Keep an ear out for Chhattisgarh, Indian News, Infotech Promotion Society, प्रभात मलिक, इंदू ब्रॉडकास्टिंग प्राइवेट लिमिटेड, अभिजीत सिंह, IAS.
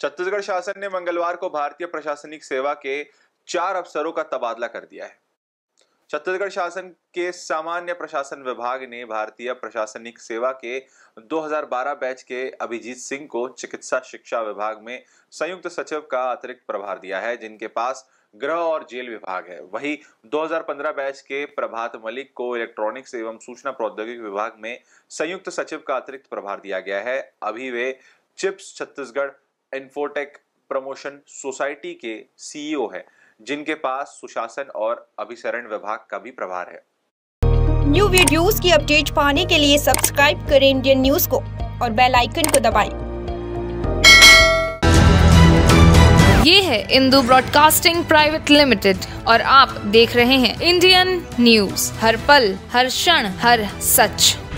छत्तीसगढ़ शासन ने मंगलवार को भारतीय प्रशासनिक सेवा के 4 अफसरों का तबादला कर दिया है। छत्तीसगढ़ शासन के सामान्य प्रशासन विभाग ने भारतीय प्रशासनिक सेवा के 2012 बैच के अभिजीत सिंह को चिकित्सा शिक्षा विभाग में संयुक्त सचिव का अतिरिक्त प्रभार दिया है, जिनके पास गृह और जेल विभाग है। वहीं 2015 बैच के प्रभात मलिक को इलेक्ट्रॉनिक्स एवं सूचना प्रौद्योगिकी विभाग में संयुक्त सचिव का अतिरिक्त प्रभार दिया गया है। अभी वे CHiPS Chhattisgarh infotech promotion society के CEO है, जिनके पास सुशासन और अभिसरण विभाग का भी प्रभार है। न्यू वीडियोस की अपडेट पाने के लिए सब्सक्राइब करें इंडियन न्यूज को और बेल आइकन को दबाएं। ये है इंदू ब्रॉडकास्टिंग प्राइवेट लिमिटेड और आप देख रहे हैं इंडियन न्यूज, हर पल, हर क्षण, हर सच।